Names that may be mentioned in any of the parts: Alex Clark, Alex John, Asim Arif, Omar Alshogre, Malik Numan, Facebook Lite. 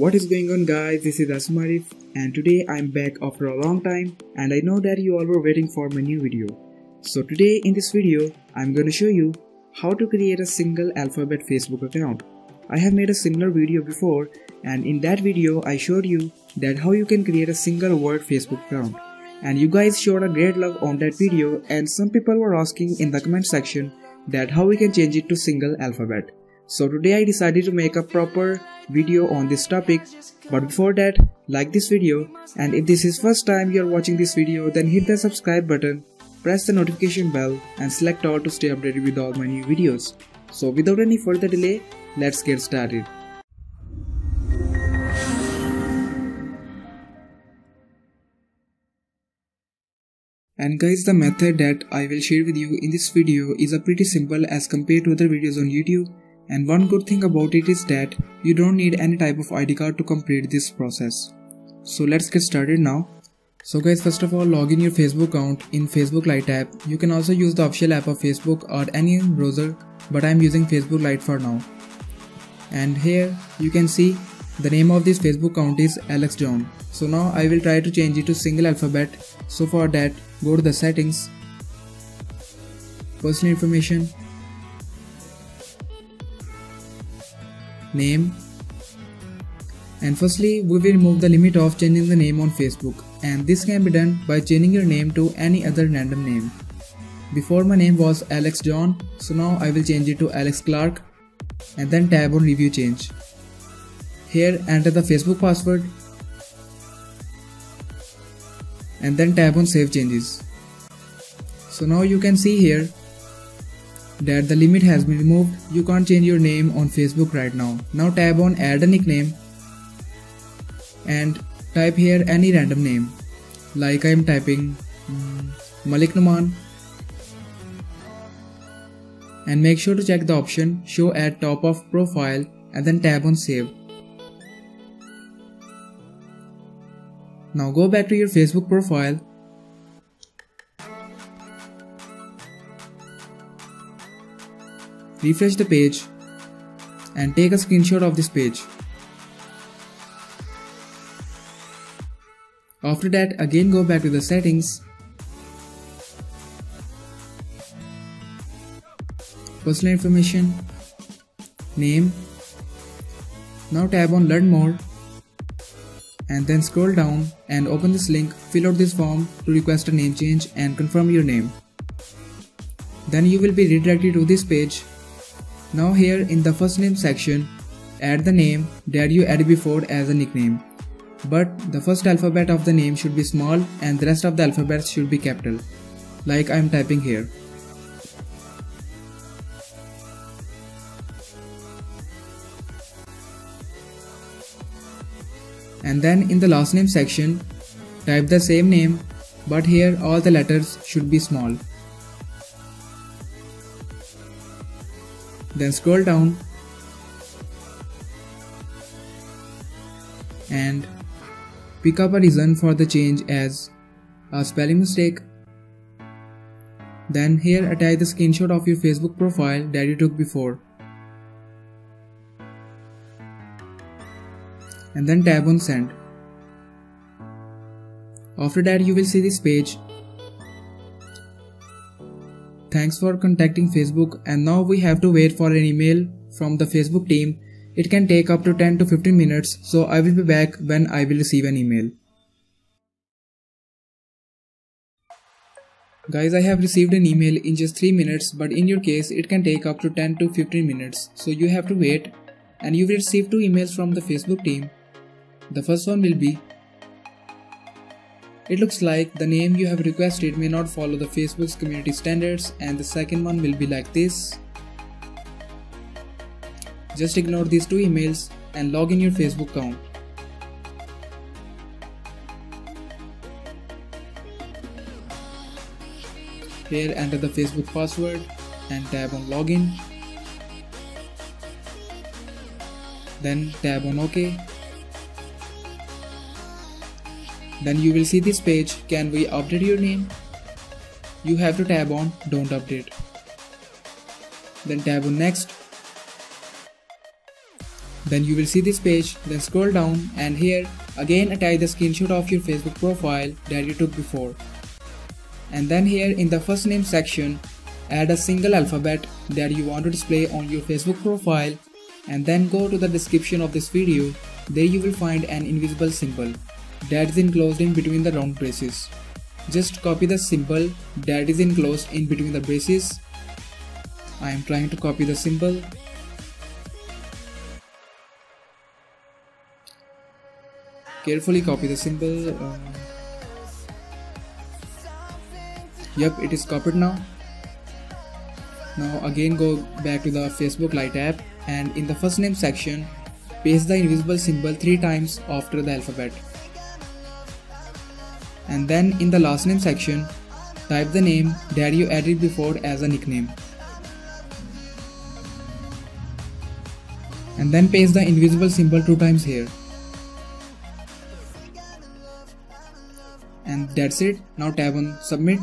What is going on, guys? This is Asim Arif, and today I'm back after a long time, and I know that you all were waiting for my new video. So today in this video, I'm gonna show you how to create a single alphabet Facebook account. I have made a similar video before, and in that video I showed you that how you can create a single word Facebook account. And you guys showed a great love on that video, and some people were asking in the comment section that how we can change it to single alphabet. So today I decided to make a proper video on this topic, but before that, like this video, and if this is first time you are watching this video, then hit the subscribe button, press the notification bell and select all to stay updated with all my new videos. So without any further delay, let's get started. And guys, the method that I will share with you in this video is a pretty simple as compared to other videos on YouTube. And one good thing about it is that you don't need any type of ID card to complete this process. So let's get started now. So guys, first of all, log in your Facebook account in Facebook Lite app. You can also use the official app of Facebook or any browser, but I'm using Facebook Lite for now. And here you can see the name of this Facebook account is Alex John. So now I will try to change it to single alphabet. So for that, go to the settings, personal information, name, and firstly we will remove the limit of changing the name on Facebook, and this can be done by changing your name to any other random name. Before my name was Alex John, so now I will change it to Alex Clark and then tab on review change. Here enter the Facebook password and then tab on save changes. So now you can see here that the limit has been removed. You can't change your name on Facebook right now. Now tab on add a nickname and type here any random name, like I am typing Malik Numan, and make sure to check the option show at top of profile and then tab on save. Now go back to your Facebook profile . Refresh the page and take a screenshot of this page. After that, again go back to the settings, personal information, name. Now tab on learn more and then scroll down and open this link, fill out this form to request a name change and confirm your name. Then you will be redirected to this page. Now here in the first name section, add the name that you added before as a nickname. But the first alphabet of the name should be small and the rest of the alphabets should be capital, like I am typing here. And then in the last name section, type the same name, but here all the letters should be small. Then scroll down and pick up a reason for the change as a spelling mistake. Then here attach the screenshot of your Facebook profile that you took before. And then tap on send. After that you will see this page. Thanks for contacting Facebook, and now we have to wait for an email from the Facebook team. It can take up to 10 to 15 minutes, so I will be back when I will receive an email. Guys, I have received an email in just 3 minutes, but in your case it can take up to 10 to 15 minutes, so you have to wait, and you will receive 2 emails from the Facebook team. The first one will be, it looks like the name you have requested may not follow the Facebook's community standards, and the second one will be like this. Just ignore these 2 emails and log in your Facebook account. Here enter the Facebook password and tab on login. Then tab on OK. Then you will see this page, can we update your name? You have to tab on don't update. Then tab on next. Then you will see this page, then scroll down and here again attach the screenshot of your Facebook profile that you took before. And then here in the first name section, add a single alphabet that you want to display on your Facebook profile, and then go to the description of this video. There you will find an invisible symbol that is enclosed in between the round braces. Just copy the symbol that is enclosed in between the braces. I am trying to copy the symbol. Carefully copy the symbol. Yep, it is copied now. Now again go back to the Facebook Lite app and in the first name section, paste the invisible symbol 3 times after the alphabet. And then in the last name section, type the name that you added before as a nickname. And then paste the invisible symbol 2 times here. And that's it. Now tap on submit.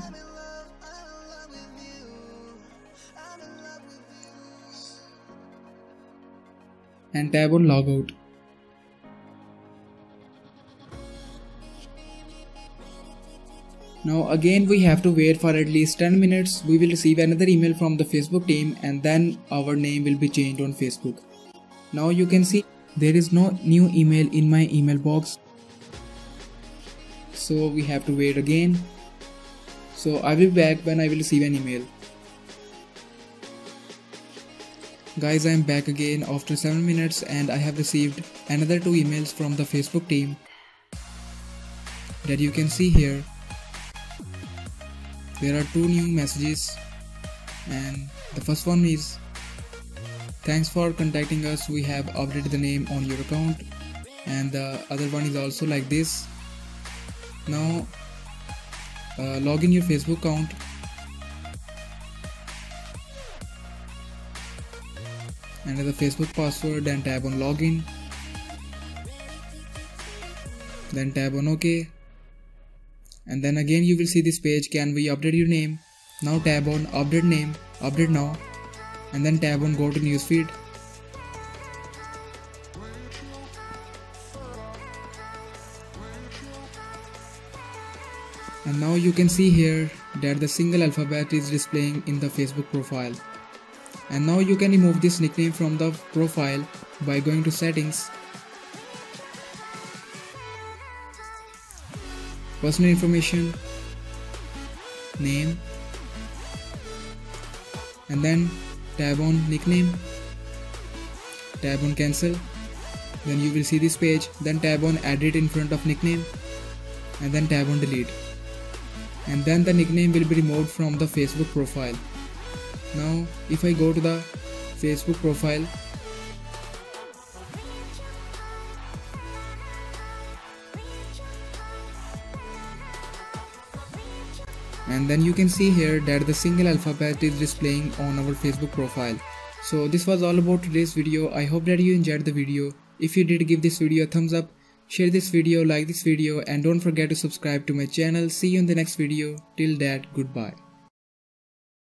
And tap on logout. Now again we have to wait for at least 10 minutes. We will receive another email from the Facebook team and then our name will be changed on Facebook. Now you can see there is no new email in my email box. So we have to wait again. So I will be back when I will receive an email. Guys, I am back again after 7 minutes and I have received another 2 emails from the Facebook team that you can see here. There are 2 new messages and the first one is, thanks for contacting us, we have updated the name on your account, and the other one is also like this. Now log in your Facebook account and the Facebook password, then tap on login, then tap on OK. And then again you will see this page, can we update your name? Now tap on update name, update now, and then tap on go to newsfeed. And now you can see here that the single alphabet is displaying in the Facebook profile. And now you can remove this nickname from the profile by going to settings, personal information, name, and then tap on nickname, tap on cancel, then you will see this page, then tap on edit in front of nickname, and then tap on delete. And then the nickname will be removed from the Facebook profile. Now if I go to the Facebook profile, and then you can see here that the single alphabet is displaying on our Facebook profile. So this was all about today's video. I hope that you enjoyed the video. If you did, give this video a thumbs up, share this video, like this video, and don't forget to subscribe to my channel. See you in the next video. Till that, goodbye.